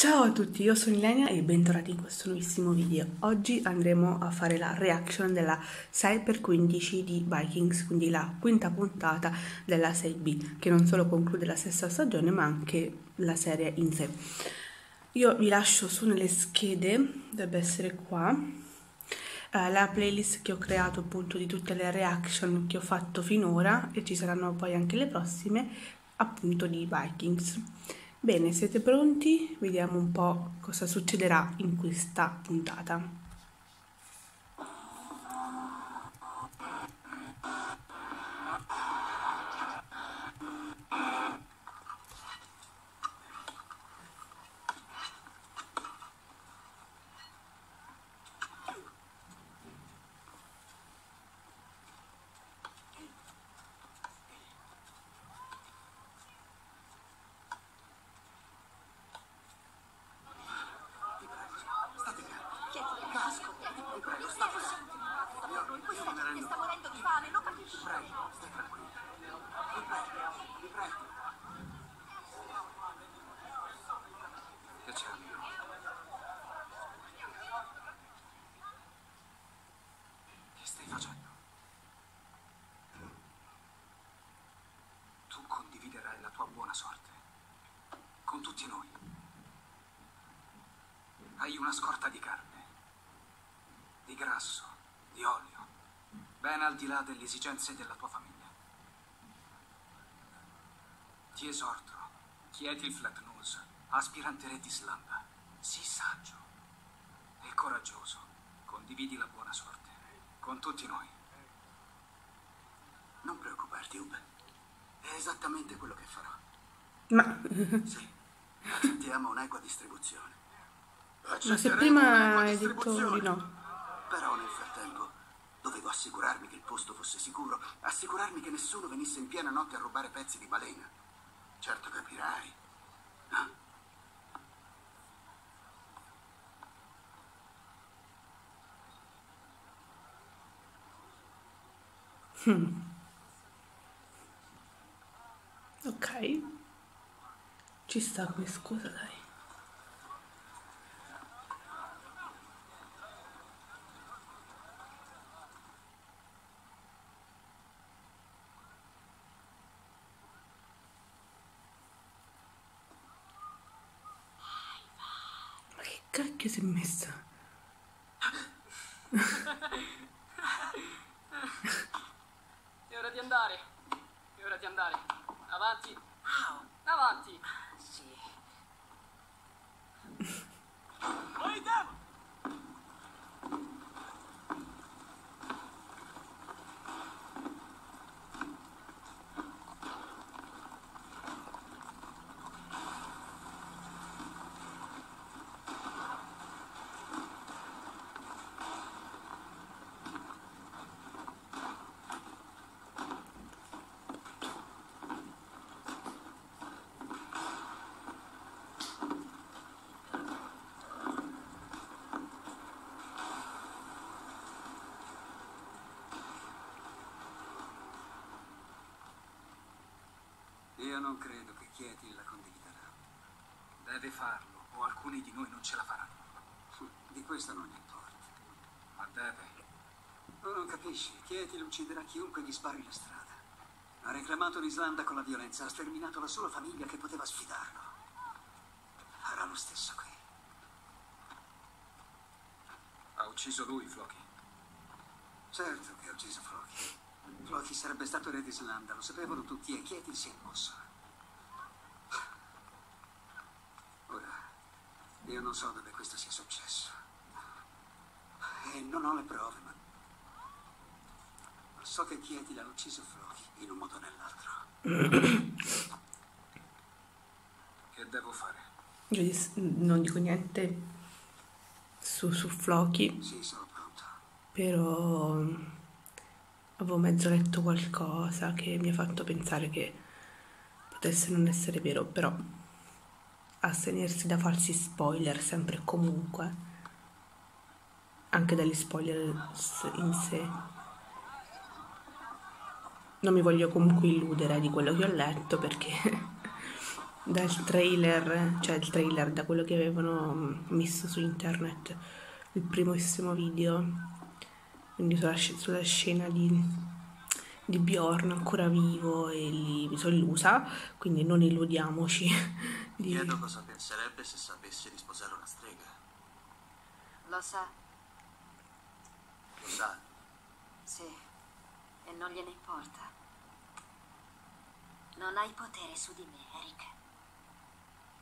Ciao a tutti, io sono Ilenia e bentornati in questo nuovissimo video. Oggi andremo a fare la reaction della 6x15 di Vikings, quindi la quinta puntata della 6B, che non solo conclude la sesta stagione ma anche la serie in sé. Io vi lascio su nelle schede, dovrebbe essere qua, la playlist che ho creato appunto di tutte le reaction che ho fatto finora, e ci saranno poi anche le prossime appunto di Vikings. Bene, siete pronti? Vediamo un po' cosa succederà in questa puntata. Hai una scorta di carne, di grasso, di olio, ben al di là delle esigenze della tua famiglia. Ti esorto, Kjetill Flatnose, aspirante re d'Islanda, sii saggio e coraggioso, condividi la buona sorte con tutti noi. Non preoccuparti, Ubbe, è esattamente quello che farò. Ma... sì, accettiamo un'equa distribuzione. Ma se prima hai detto di no. Però nel frattempo dovevo assicurarmi che il posto fosse sicuro, assicurarmi che nessuno venisse in piena notte a rubare pezzi di balena. Certo capirai. No? Ok. Ci sta come scusa, dai. Che si è messa? È ora di andare. Avanti. Wow. Avanti. Sì. Io non credo che Kjetill la condividerà. Deve farlo, o alcuni di noi non ce la faranno. Di questo non gli importa. Ma deve. Tu non capisci, Kjetill ucciderà chiunque gli sbarri la strada. Ha reclamato l'Islanda con la violenza, ha sterminato la sola famiglia che poteva sfidarlo. Farà lo stesso qui. Ha ucciso lui, Floki? Certo che ha ucciso Floki. Floki sarebbe stato re d'Islanda, lo sapevano tutti, e Kjetill si è mosso. Ora, io non so dove questo sia successo. E non ho le prove, ma... so che Kjetill ha ucciso Floki in un modo o nell'altro. Che devo fare? Io non dico niente su Floki. Sì, sono pronto. Però... avevo mezzo letto qualcosa che mi ha fatto pensare che potesse non essere vero, però astenersi da falsi spoiler sempre e comunque, anche dagli spoiler in sé. Non mi voglio comunque illudere di quello che ho letto, perché dal trailer, cioè il trailer, da quello che avevano messo su internet, il primissimo video, quindi sulla scena di Bjorn ancora vivo e lì sollusa, quindi non illudiamoci. Mi chiedo cosa penserebbe se sapesse di sposare una strega. Lo sa. Lo sa? Sì, e non gliene importa. Non hai potere su di me, Eric.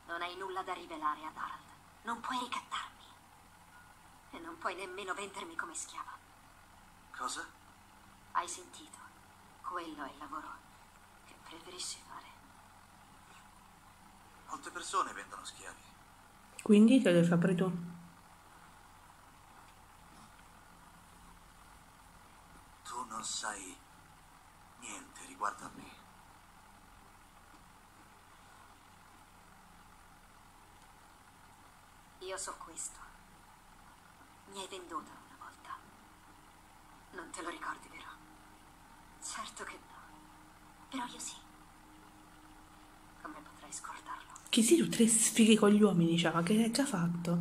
Non hai nulla da rivelare ad Harald. Non puoi ricattarmi. E non puoi nemmeno vendermi come schiava. Cosa? Hai sentito. Quello è il lavoro che preferisci fare. Molte persone vendono schiavi. Quindi te le fai tu. Tu non sai niente riguardo a me. Io so questo. Mi hai venduta una volta. Non te lo ricordi, vero? Certo che no. Però io sì. Come potrei scordarlo? Che sei tu, tre sfighi con gli uomini, cioè, ma che hai già fatto?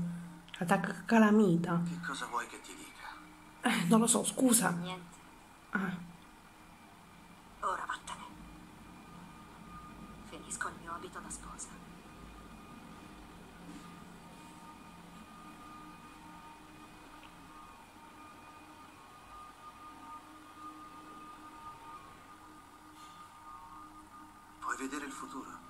Attacca calamita. Che cosa vuoi che ti dica? Non lo so, scusa. Niente. Ah. Ora vattene. Finisco il mio abito da sposa. Puoi vedere il futuro?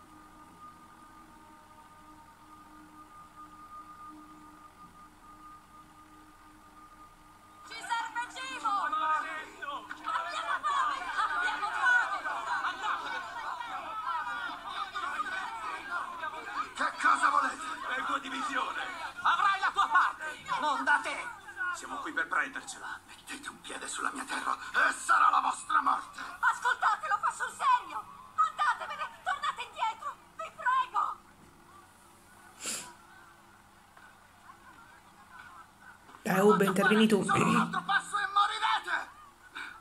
Ubbe, intervieni tu. Solo un altro passo e morirete!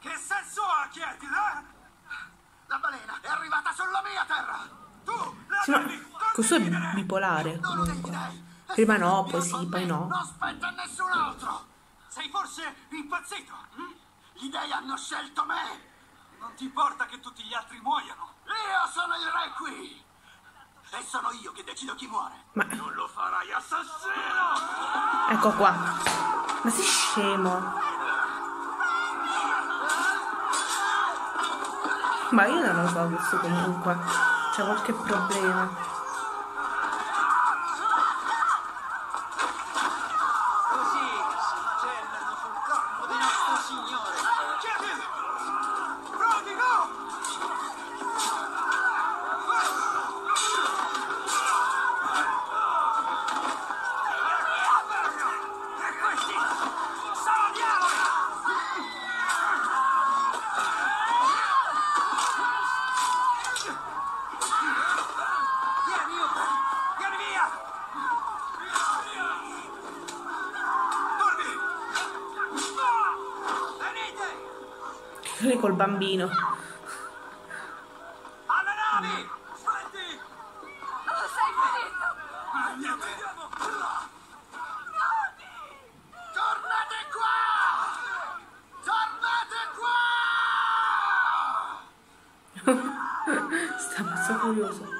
Che senso ha, Kietil? La balena è arrivata sulla mia terra! Tu la sì, devi questo è bipolare, comunque. Prima no, poi sì, poi no. Non spetta a nessun altro! Sei forse impazzito? Gli dei hanno scelto me! Non ti importa che tutti gli altri muoiano? Io sono il re qui! E sono io che decido chi muore! Ma... non lo farai, assassino! Ecco qua. Ma sei scemo. Ma io non lo so questo comunque. C'è qualche problema. Così si macellano sul corpo del nostro signore. Col bambino. Alla nave! Aspetti! Non sei finito! Andiamo! Tornate qua! Tornate qua! Sta pazzo curioso.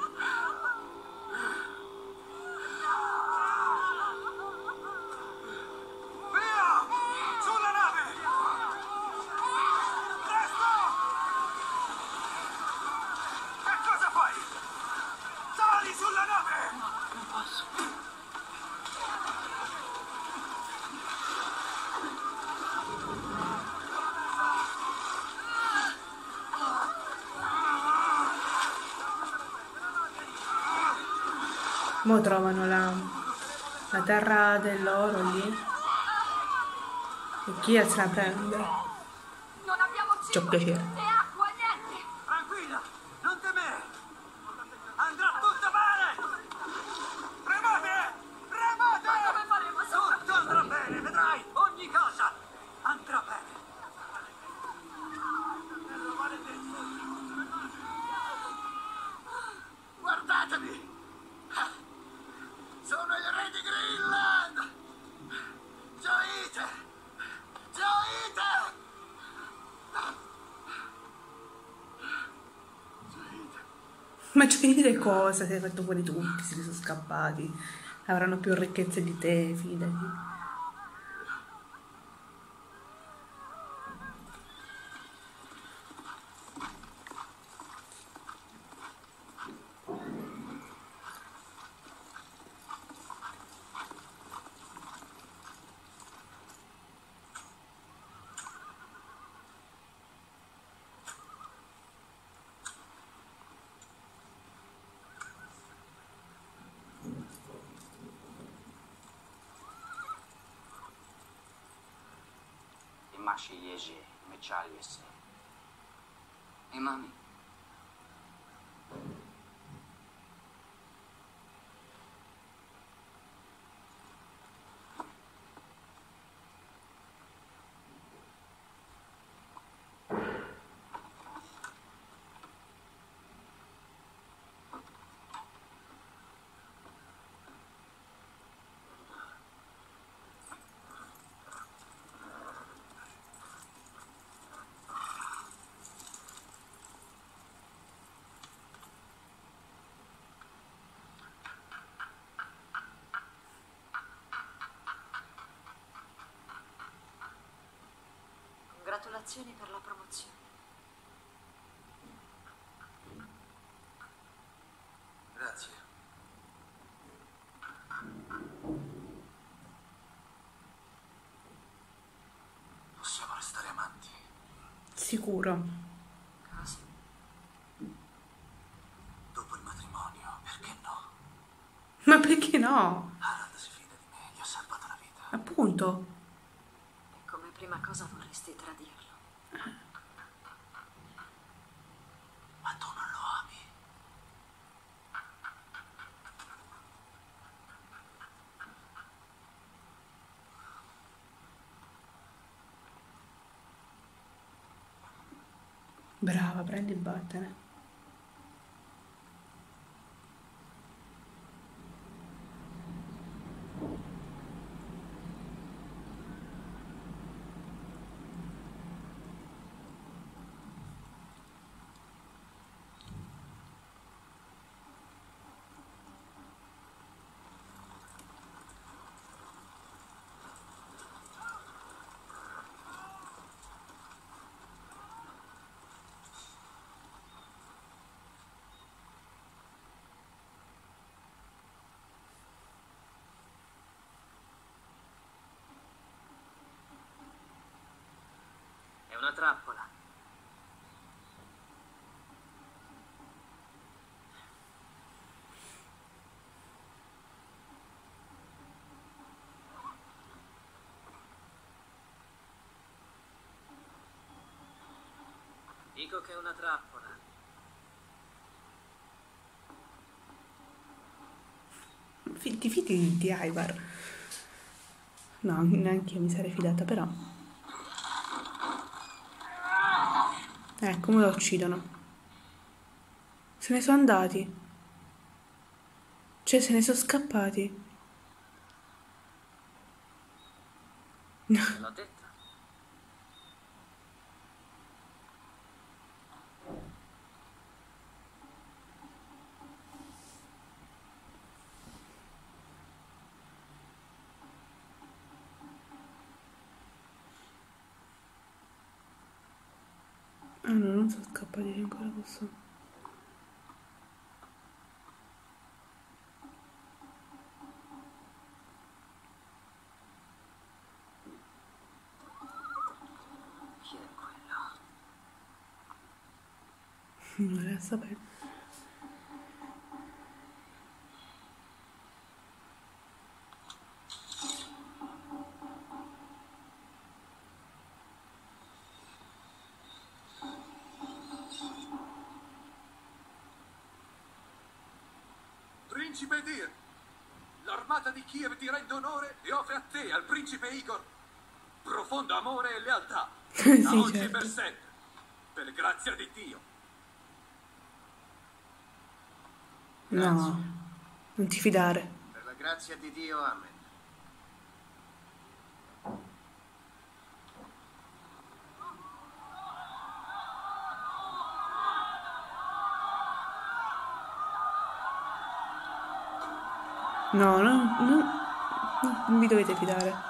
Mo' trovano la terra dell'oro lì. E chi se la prende? Non abbiamo cibo. C'ho piacere. E acqua, niente. Tranquilla, non temere. Andrà tutto bene. Remate! Remate! Ma come faremo? Tutto andrà bene, vedrai. Ogni cosa andrà bene. Guardatevi! Ma ci devi dire cosa? Ti hai fatto quelli turchi, se li sono scappati. Avranno più ricchezze di te, fidati. Hey, mommy. Congratulazioni per la promozione. Grazie. Possiamo restare amanti? Sicuro. Cosa? Dopo il matrimonio, perché no? Ma perché no? Harald si fida di me, gli ho salvato la vita. Appunto. E come prima cosa vorresti tradirlo? Ma tu non lo ami. Brava, prendi il battene. Una trappola. Dico che è una trappola. Fidi di Ivar. No, neanche io mi sarei fidata, però. Come lo uccidono? Se ne sono andati. Cioè, se ne sono scappati. L'ho detto. Non so scappare ancora questo. Chi è quello? Non vorrei sapere. L'armata di Kiev ti rende onore e offre a te, al principe Igor, profondo amore e lealtà. Sì, da oggi certo. Per sempre, per grazia di Dio. Grazie. No, non ti fidare. Per la grazia di Dio, amen. No, no, no, no, non mi dovete fidare.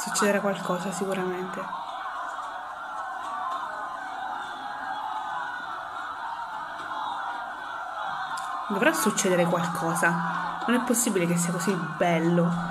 Succederà qualcosa sicuramente. Dovrà succedere qualcosa. Non è possibile che sia così bello.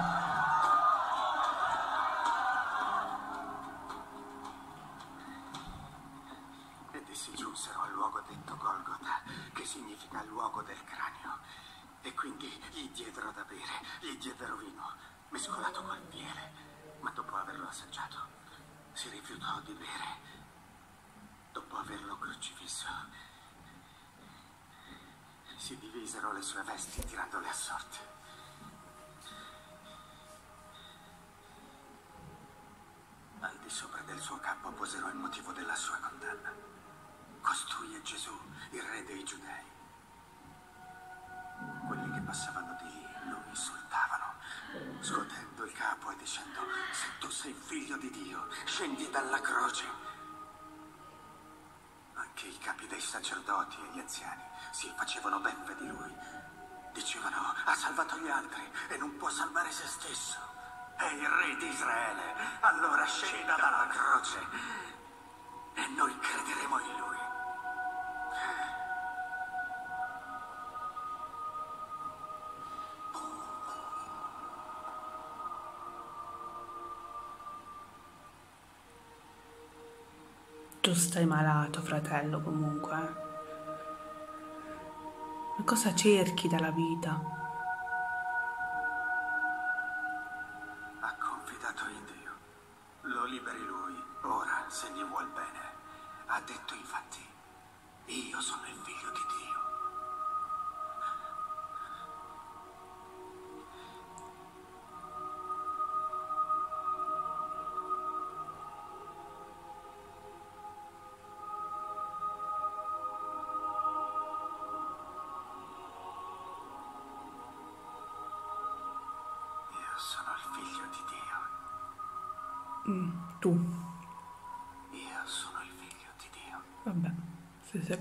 Tu stai malato, fratello, comunque. Ma cosa cerchi dalla vita? Ha confidato in Dio. Lo liberi lui, ora, se gli vuol bene. Ha detto infatti, io sono il figlio di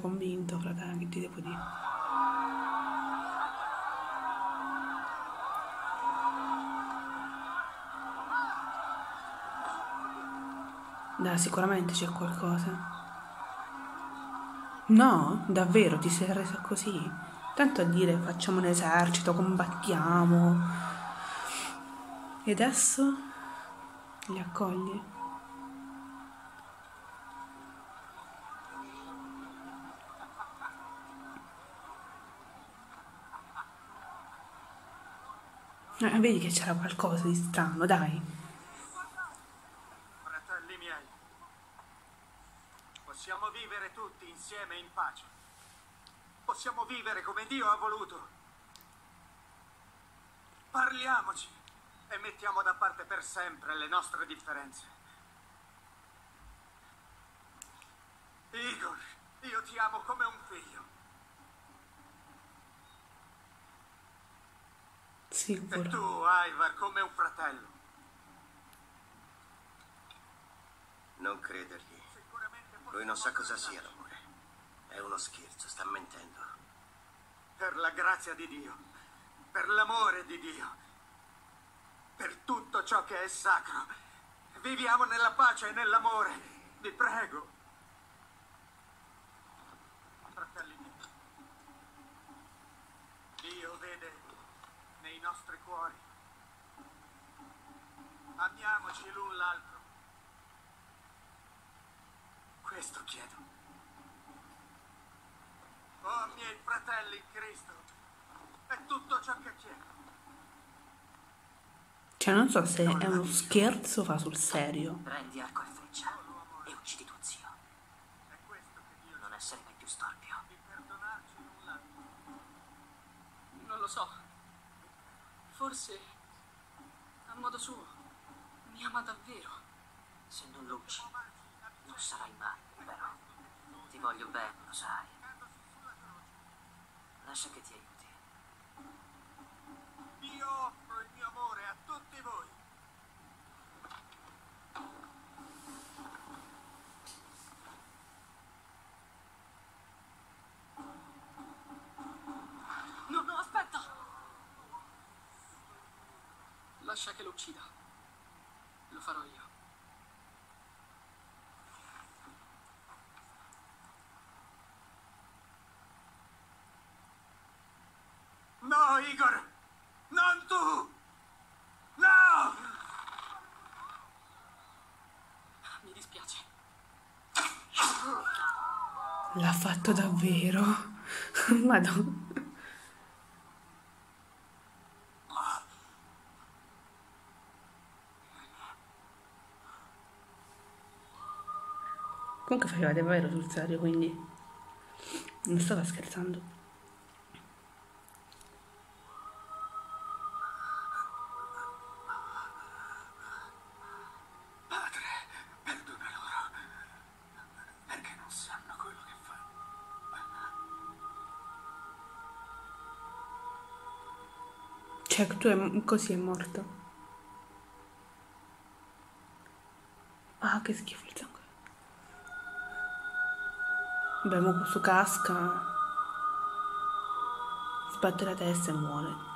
convinto, fratello, che ti devo dire? Dai, sicuramente c'è qualcosa. No? Davvero? Ti sei reso così? Tanto a dire facciamo un esercito, combattiamo. E adesso? Li accogli? Vedi che c'era qualcosa di strano, dai. Fratelli miei, possiamo vivere tutti insieme in pace. Possiamo vivere come Dio ha voluto. Parliamoci e mettiamo da parte per sempre le nostre differenze. Igor, io ti amo come un figlio. Sicuro. E tu, Ivar, come un fratello. Non credergli. Lui non sa cosa sia l'amore. È uno scherzo, sta mentendo. Per la grazia di Dio, per l'amore di Dio, per tutto ciò che è sacro, viviamo nella pace e nell'amore. Vi prego. Fratelli miei, Dio vede nei nostri cuori. Amiamoci l'un l'altro. Questo chiedo. Oh miei fratelli in Cristo, è tutto ciò che chiedo. Cioè non so se è uno scherzo o fa sul serio. Prendi arco e freccia e uccidi tuo zio. È questo che Dio... Non essere mai più storpio. Di perdonarci l'un l'altro. Non lo so. Forse, a modo suo, mi ama davvero. Se non lo uccidi, non sarai mai libero. Ti voglio bene, lo sai. Lascia che ti aiuti. Io offro il mio amore a tutti voi. Lascia che lo uccida. Lo farò io. No, Igor! Non tu! No! Mi dispiace. L'ha fatto davvero? Madonna. Comunque faceva davvero sul serio, quindi non stava scherzando. Cioè, tu così è morto. Ah, che schifo il sangue. Beh, mo questo casca, sbatte la testa e muore.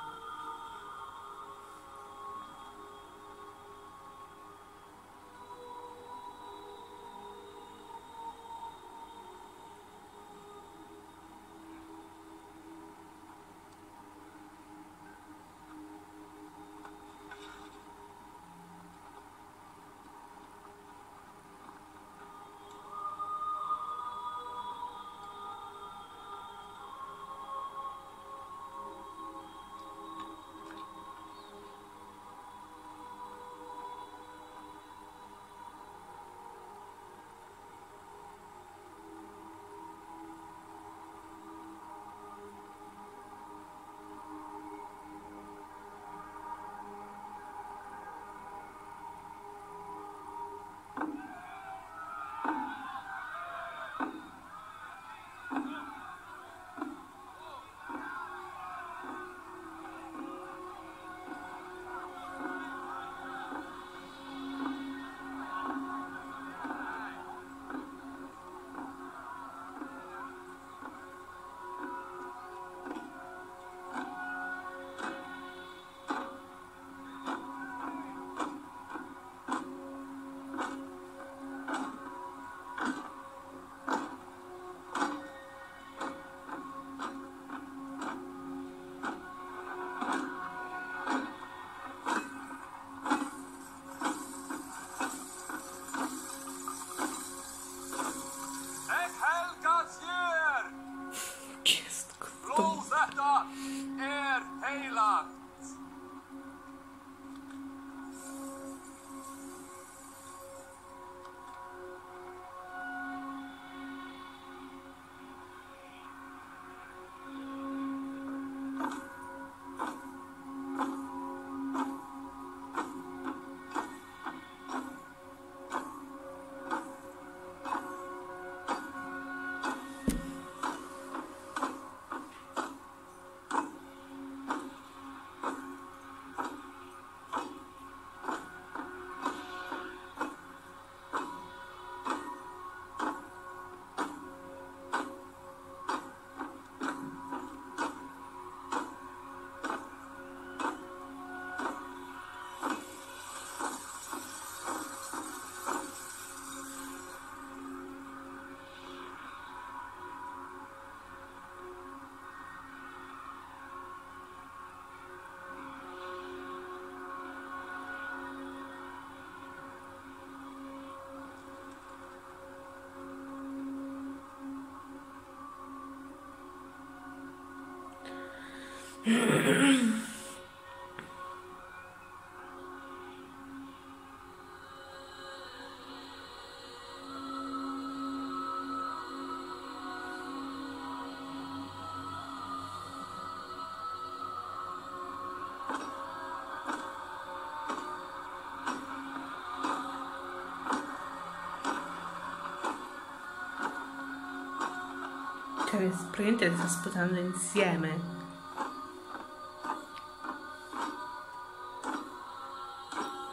Cioè, praticamente le sta sputando insieme.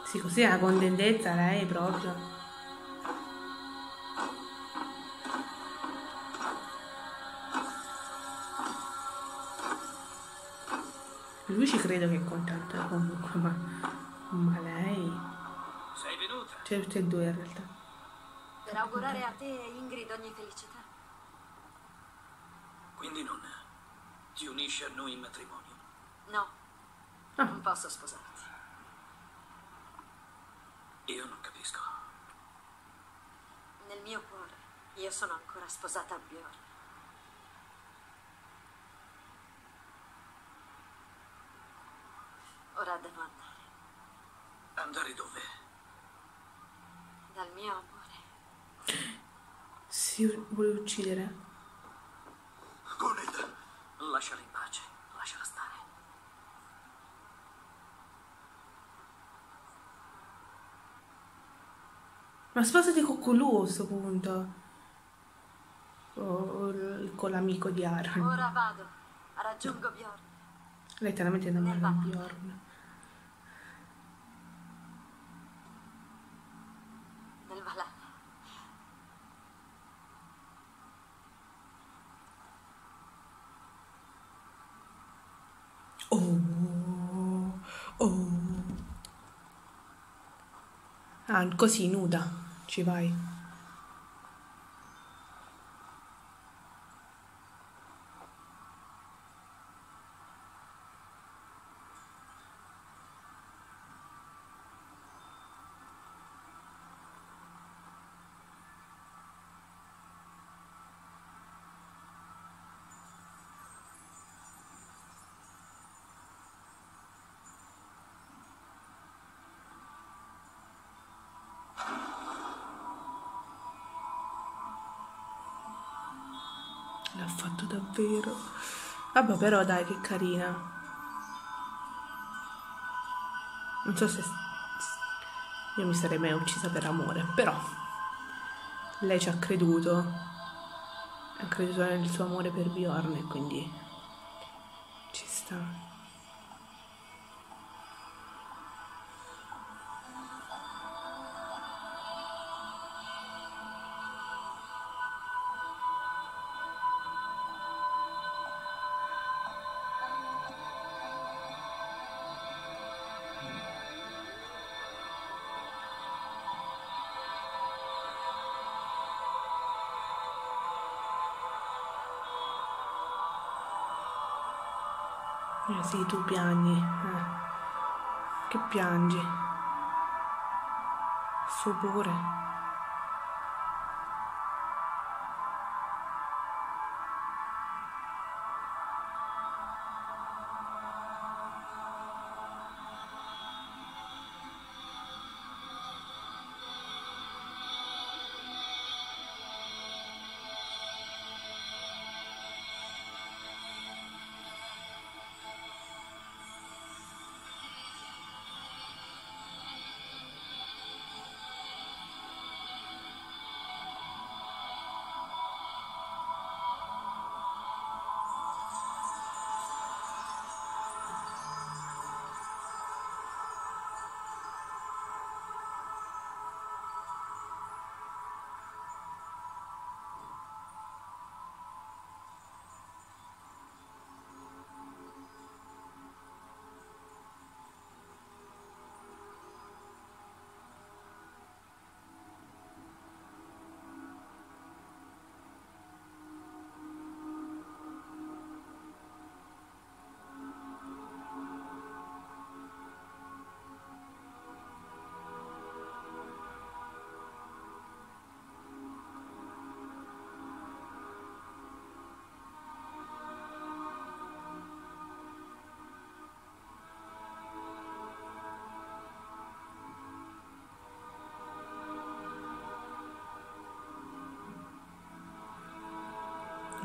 Sì, così è una contentezza lei proprio. Lui ci credo che è contento comunque, ma... Ma lei... Sei venuta? Cioè, tutte e due in realtà. Per augurare a te e Ingrid ogni felicità. Quindi non ti unisci a noi in matrimonio? No, non posso sposarti. Io non capisco. Nel mio cuore io sono ancora sposata a Bjorn. Ora devo andare. Andare dove? Dal mio amore. Si vuole uccidere. Guned, lasciala in pace, lasciala stare. Ma sposati con lui a questo punto. O con l'amico di Harald. Ora vado, raggiungo Bjorn. Lei te la mette da mano a Bjorn. Ah, così nuda ci vai. L'ha fatto davvero. Vabbè, però dai, che carina. Non so se io mi sarei mai uccisa per amore, però lei ci ha creduto. Ha creduto nel suo amore per Bjorn e quindi ci sta. Sì, tu piangi, che piangi, su pure.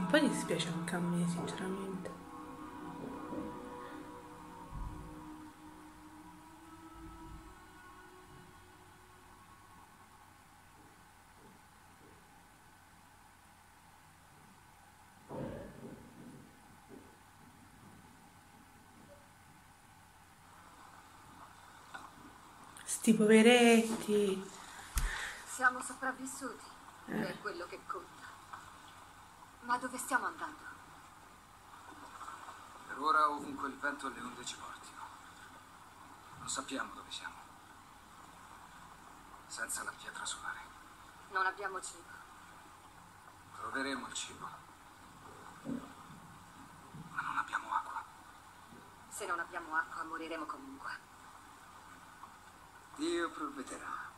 Poi dispiace anche a me, sinceramente. Sti poveretti. Siamo sopravvissuti, è quello che conta. Ma dove stiamo andando? Per ora ovunque il vento e le onde ci portino. Non sappiamo dove siamo. Senza la pietra solare. Non abbiamo cibo. Troveremo il cibo. Ma non abbiamo acqua. Se non abbiamo acqua, moriremo comunque. Dio provvederà.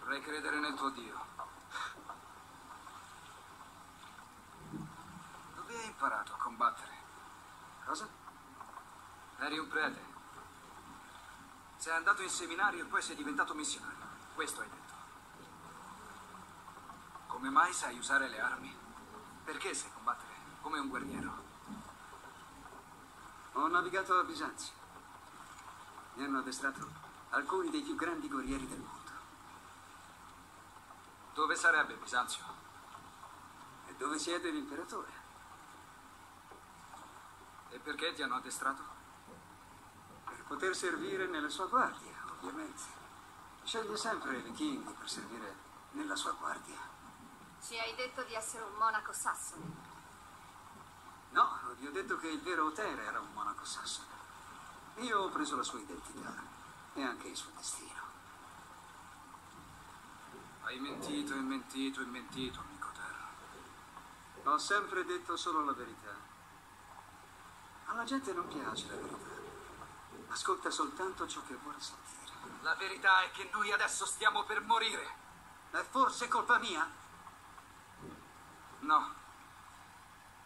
Vorrei credere nel tuo Dio. Dove hai imparato a combattere? Cosa? Eri un prete. Sei andato in seminario e poi sei diventato missionario. Questo hai detto. Come mai sai usare le armi? Perché sai combattere come un guerriero? Ho navigato a Bisanzio. Mi hanno addestrato alcuni dei più grandi guerrieri del mondo. Dove sarebbe Bisanzio? E dove siede l'imperatore? E perché ti hanno addestrato? Per poter servire nella sua guardia, ovviamente. Sceglie sempre i vichinghi per servire nella sua guardia. Ci hai detto di essere un monaco sassone? No, vi ho detto che il vero Othere era un monaco sassone. Io ho preso la sua identità e anche il suo destino. Hai mentito e mentito e mentito, amico Terra. Ho sempre detto solo la verità. Alla gente non piace la verità. Ascolta soltanto ciò che vuole sentire. La verità è che noi adesso stiamo per morire. È forse colpa mia? No.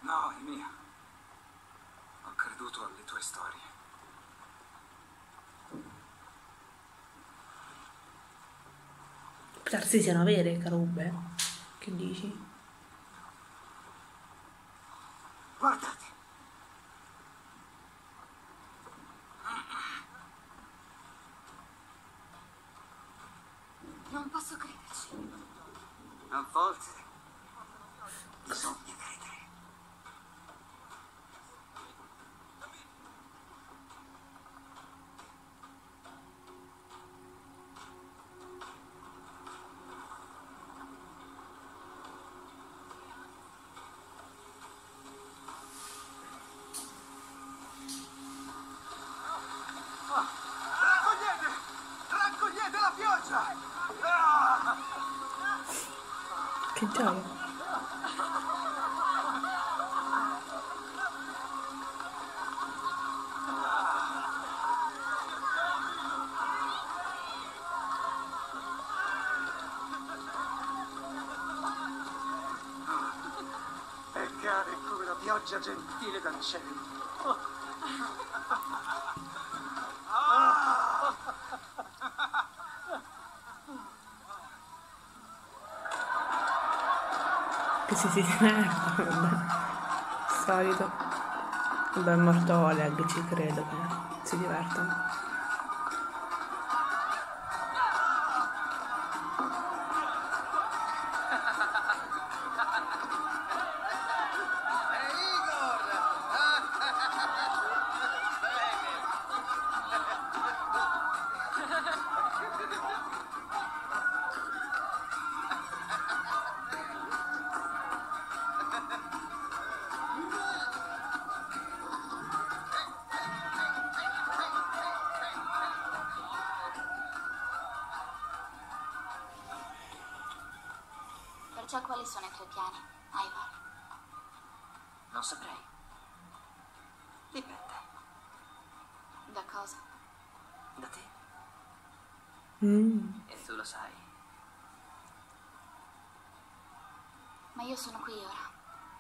No, è mia. Ho creduto alle tue storie. Darsi siano vere, caro Ubbe. Che dici? Guardate. Non posso crederci. A volte bisogna credere. Pioggia gentile dal cielo. Che si tiene? Solito. Vabbè, è morto Oleg, ci credo che si diverta. Quali sono i tuoi piani, Ivar? Non saprei. Dipende. Da cosa? Da te. E tu lo sai. Ma io sono qui ora,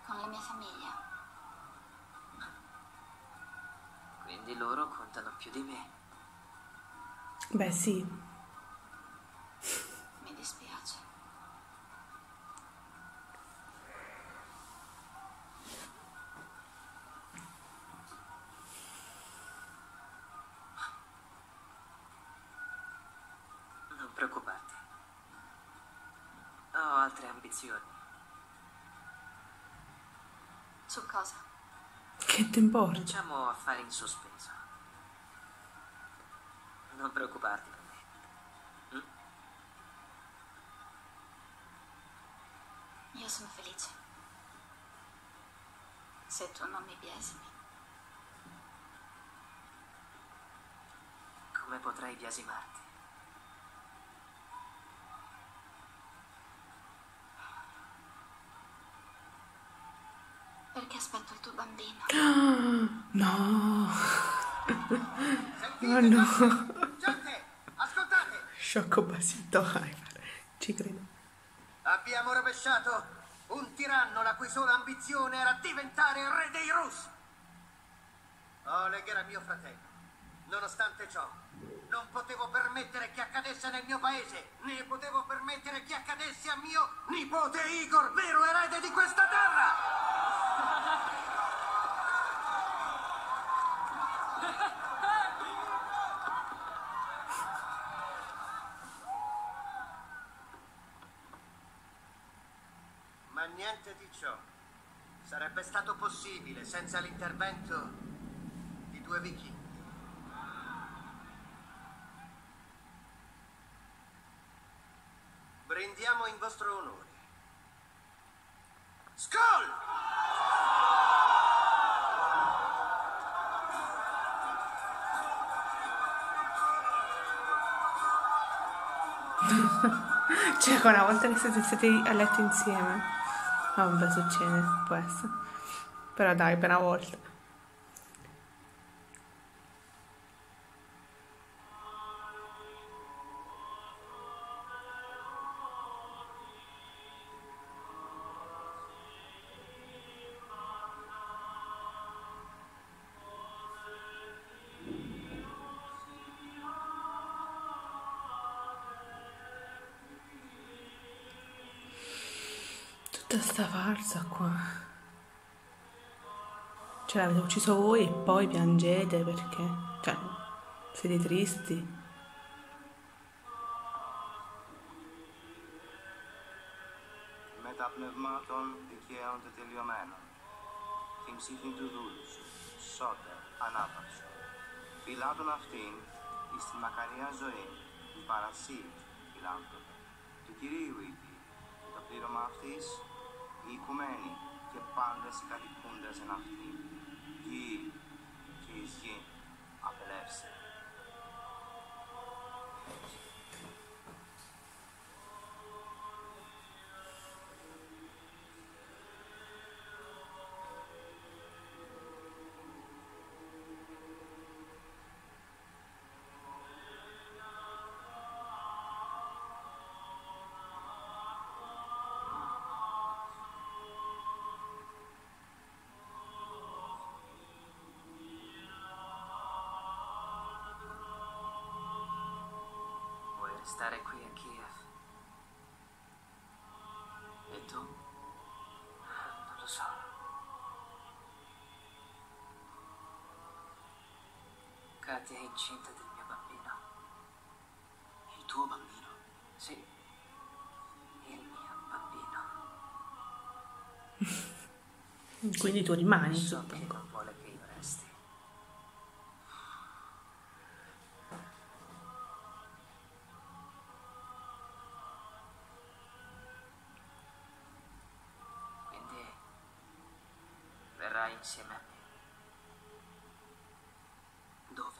con la mia famiglia. Quindi loro contano più di me. Beh, sì. Mi dispiace. Su cosa? Che ti importa? Facciamo affari in sospeso. Non preoccuparti per me. Io sono felice. Se tu non mi biasimi. potrai biasimarti. Perché aspetto il tuo bambino? No! Oh no! Gente, ascoltate! Sciocco basito, Ivar. Ci credo. Abbiamo rovesciato un tiranno la cui sola ambizione era diventare il re dei Rus. Oleg era mio fratello. Nonostante ciò, non potevo permettere che accadesse nel mio paese, né potevo permettere che accadesse a mio nipote Igor, vero erede di questa terra! Ma niente di ciò sarebbe stato possibile senza l'intervento di due vichinghi. Brindiamo in vostro onore. Skol! Cioè, una volta che siete a letto insieme, vabbè, succede, può essere. Però dai, per una volta. Sta farsa qua, cioè l'avete ucciso voi e poi piangete perché, cioè, siete tristi. Οι οικουμένοι και πάντες κατοικούντες εν αυτή, γη και εις γη απελεύσε. Stare qui a Kiev. E tu? Non lo so. Katia è incinta del mio bambino. Il tuo bambino? Sì. Il mio bambino. Quindi tu rimani. So che non vuole che io resti. Insieme a me. Dove?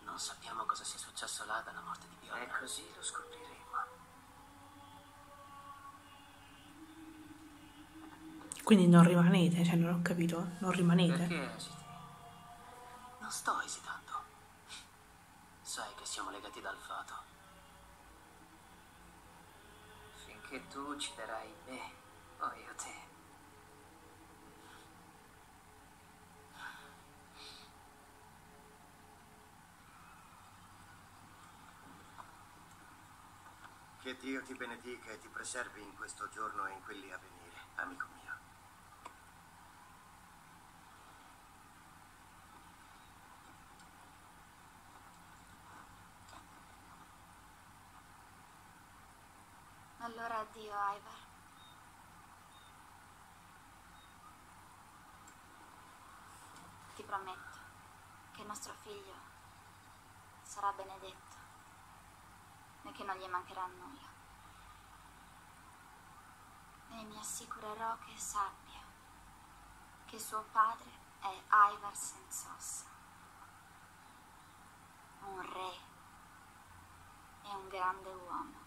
Non sappiamo cosa sia successo là dalla morte di Bjorn. E così lo scopriremo. Quindi non rimanete, cioè non ho capito, non rimanete. Perché esiti? Non sto esitando. Sai che siamo legati dal fato. Finché tu ucciderai me, o io te. Che Dio ti benedica e ti preservi in questo giorno e in quelli a venire, amico mio. Allora addio, Ivar. Ti prometto che il nostro figlio sarà benedetto e che non gli mancherà nulla. e mi assicurerò che sappia che suo padre è Ivar Senzossa, un re e un grande uomo.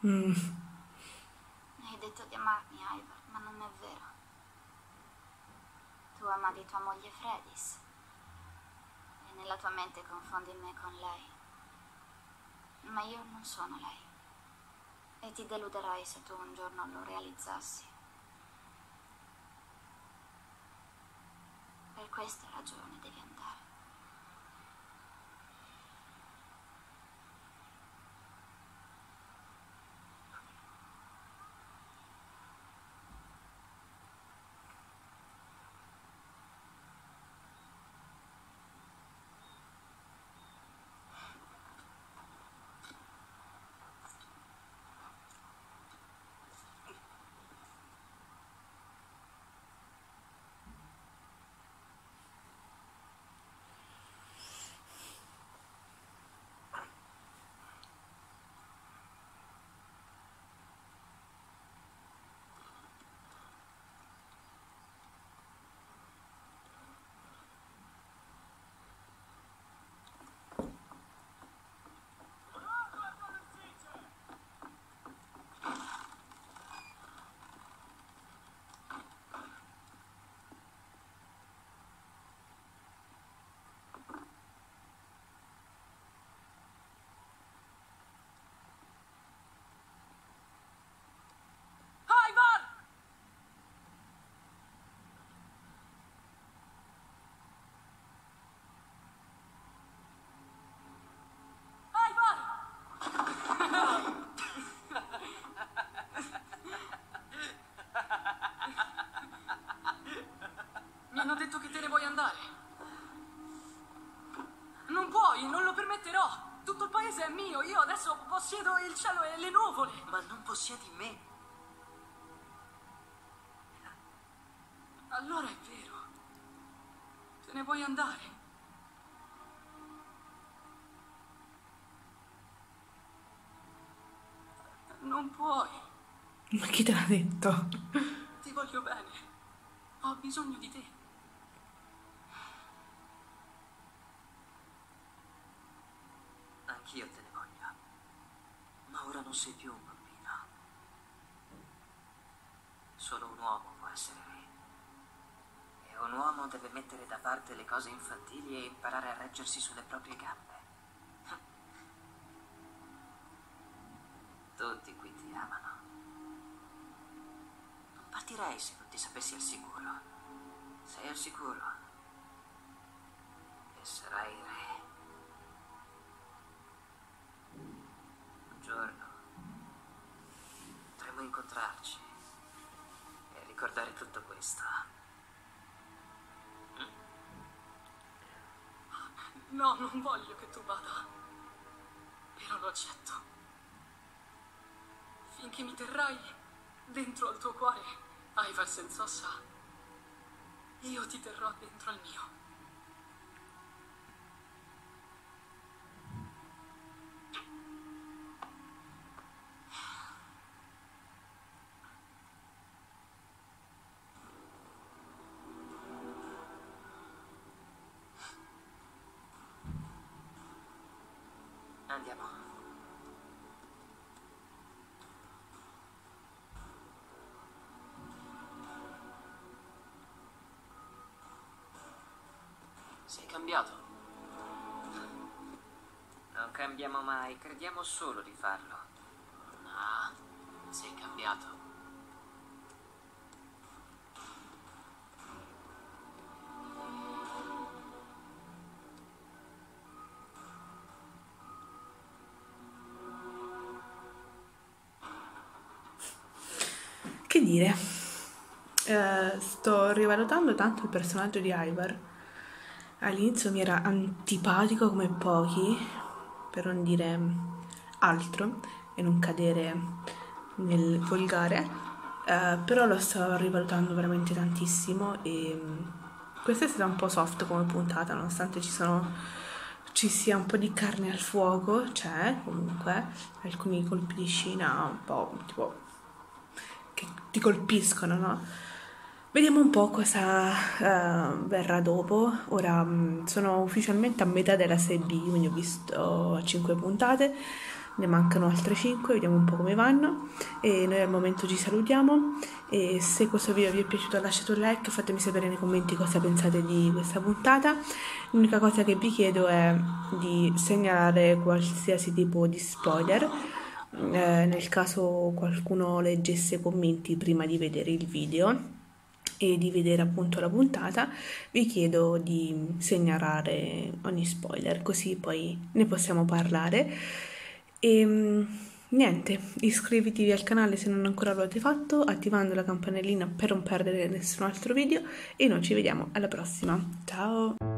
Hai detto di amarmi, Ivar, ma non è vero. Tu amavi tua moglie Fredis e nella tua mente confondi me con lei. Ma io non sono lei. E ti deluderai se tu un giorno lo realizzassi. Per questa ragione devi andare. È mio, io adesso possiedo il cielo e le nuvole, ma non possiedi me. Allora è vero, te ne vuoi andare? Non puoi. Ma chi te l'ha detto? Ti voglio bene, ho bisogno di te. Io te ne voglio, ma ora non sei più un bambino. Solo un uomo può essere re. E un uomo deve mettere da parte le cose infantili e imparare a reggersi sulle proprie gambe. Tutti qui ti amano. Non partirei se non ti sapessi al sicuro. Sei al sicuro. E sarai re. Potremmo incontrarci e ricordare tutto questo. No, non voglio che tu vada, però lo accetto. Finché mi terrai dentro al tuo cuore, Ivar Senzossa, io ti terrò dentro al mio. Andiamo. Sei cambiato. Non cambiamo mai, crediamo solo di farlo. No, sei cambiato. Che dire, sto rivalutando tanto il personaggio di Ivar. All'inizio mi era antipatico come pochi, per non dire altro e non cadere nel volgare, però lo sto rivalutando veramente tantissimo e questa è stata un po' soft come puntata, nonostante ci sia un po' di carne al fuoco, cioè comunque alcuni colpi di scena un po' tipo che ti colpiscono, no? Vediamo un po' cosa verrà dopo. Ora sono ufficialmente a metà della serie B, quindi ho visto 5 puntate, ne mancano altre 5, vediamo un po' come vanno. E noi al momento ci salutiamo, e se questo video vi è piaciuto lasciate un like, fatemi sapere nei commenti cosa pensate di questa puntata. L'unica cosa che vi chiedo è di segnalare qualsiasi tipo di spoiler, nel caso qualcuno leggesse i commenti prima di vedere il video e di vedere appunto la puntata. Vi chiedo di segnalare ogni spoiler, così poi ne possiamo parlare. E niente, iscriviti al canale se non ancora lo avete fatto, attivando la campanellina per non perdere nessun altro video, e noi ci vediamo alla prossima. Ciao!